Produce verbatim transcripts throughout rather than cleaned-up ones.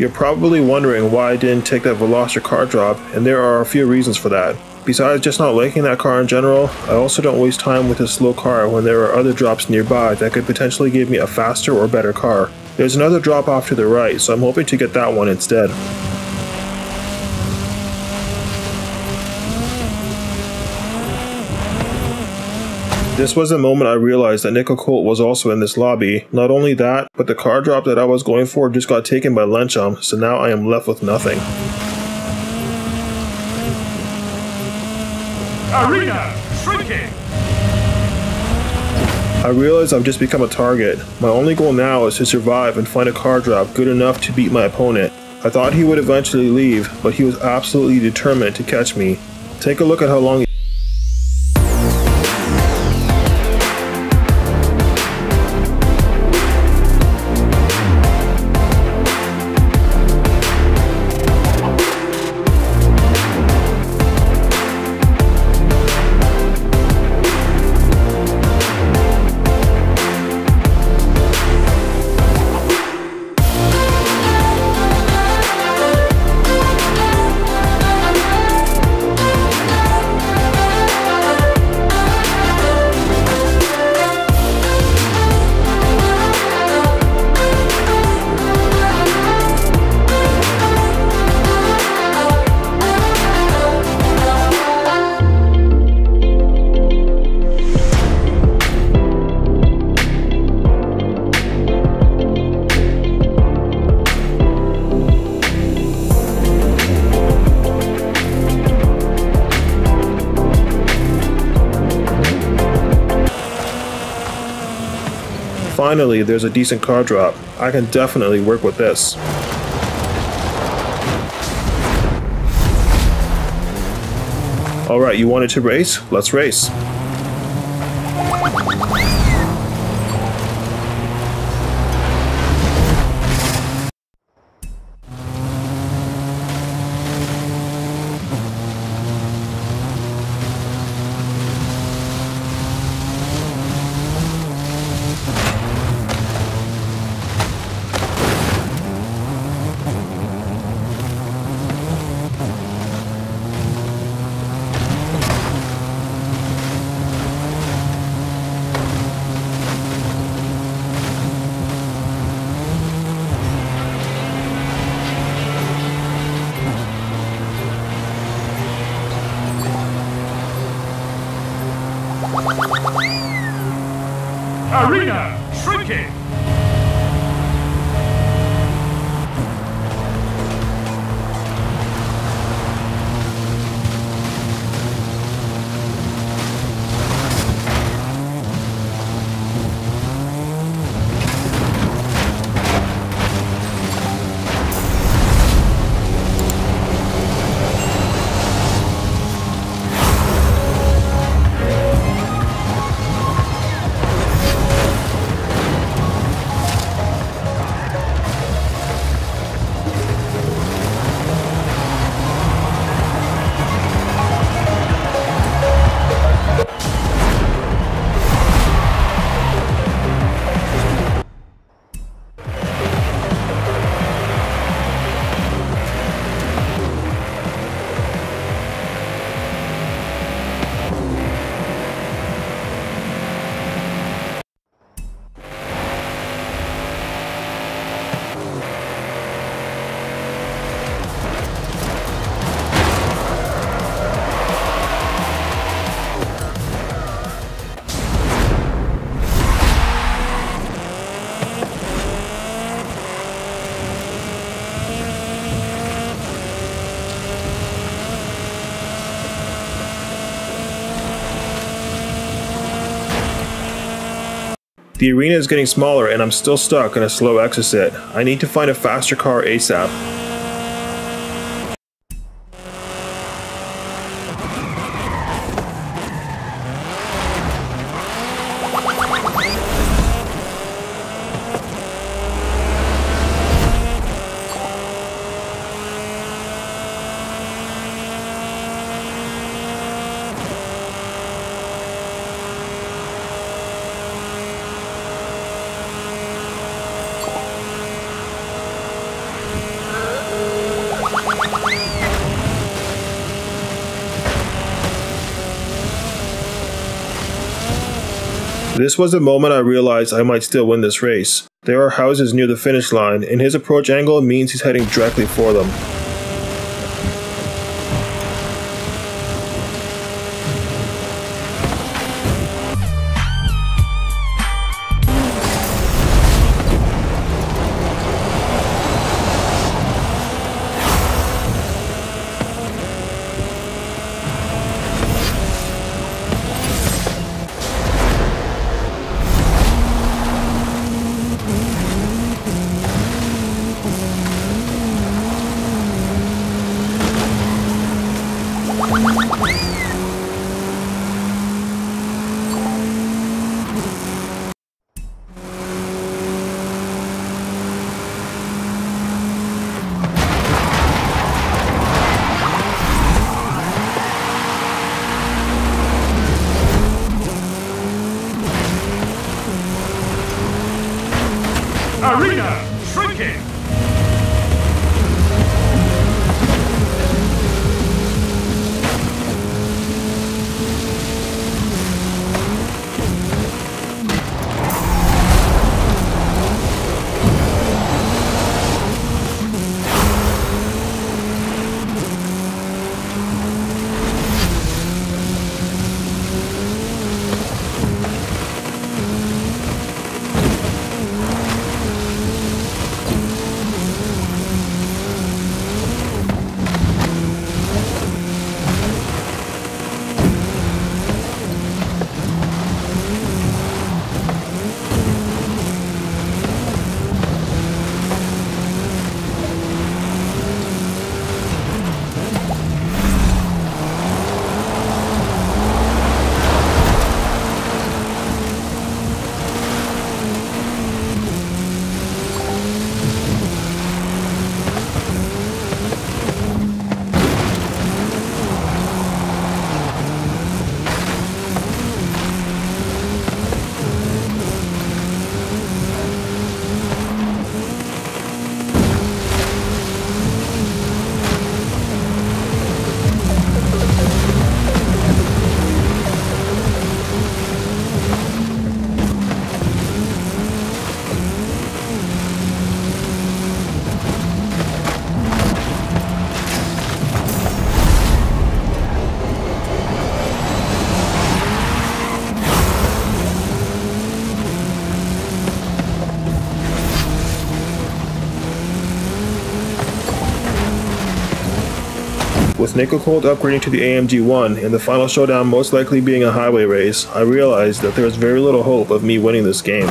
You're probably wondering why I didn't take that Veloster car drop, and there are a few reasons for that. Besides just not liking that car in general, I also don't waste time with a slow car when there are other drops nearby that could potentially give me a faster or better car. There's another drop off to the right, so I'm hoping to get that one instead. This was the moment I realized that Nico Colt was also in this lobby. Not only that, but the car drop that I was going for just got taken by Lenchum, so now I am left with nothing. Arena shrinking. I realize I've just become a target. My only goal now is to survive and find a car drop good enough to beat my opponent. I thought he would eventually leave, but he was absolutely determined to catch me. Take a look at how long he Finally, there's a decent car drop. I can definitely work with this. Alright, you wanted to race? Let's race. Arena shrinking. The arena is getting smaller and I'm still stuck in a slow exit. I need to find a faster car ASAP. This was the moment I realized I might still win this race. There are houses near the finish line, and his approach angle means he's heading directly for them. Arena shrinking! With Nico Colt upgrading to the A M G one and the final showdown most likely being a highway race, I realized that there was very little hope of me winning this game.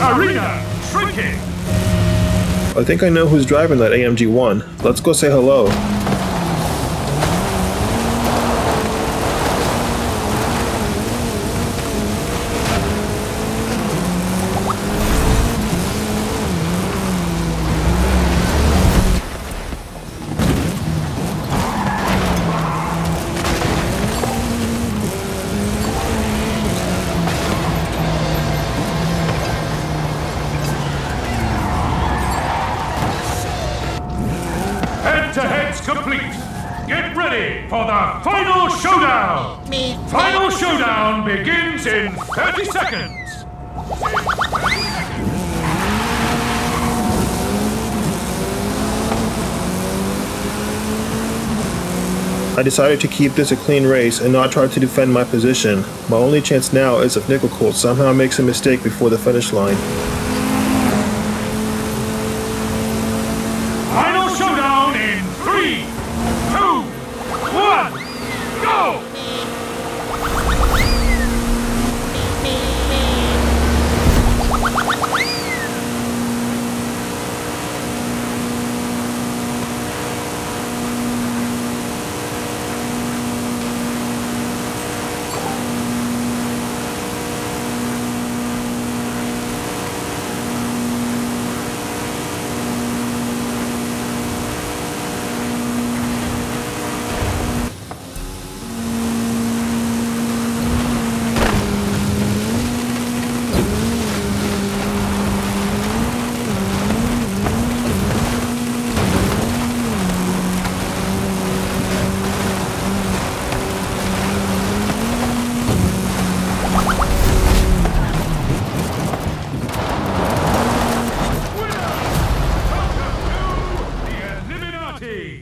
Arena shrinking! I think I know who's driving that A M G one. Let's go say hello. Complete. Get ready for the final showdown. Final showdown begins in thirty seconds. I decided to keep this a clean race and not try to defend my position. My only chance now is if Nico Colt somehow makes a mistake before the finish line.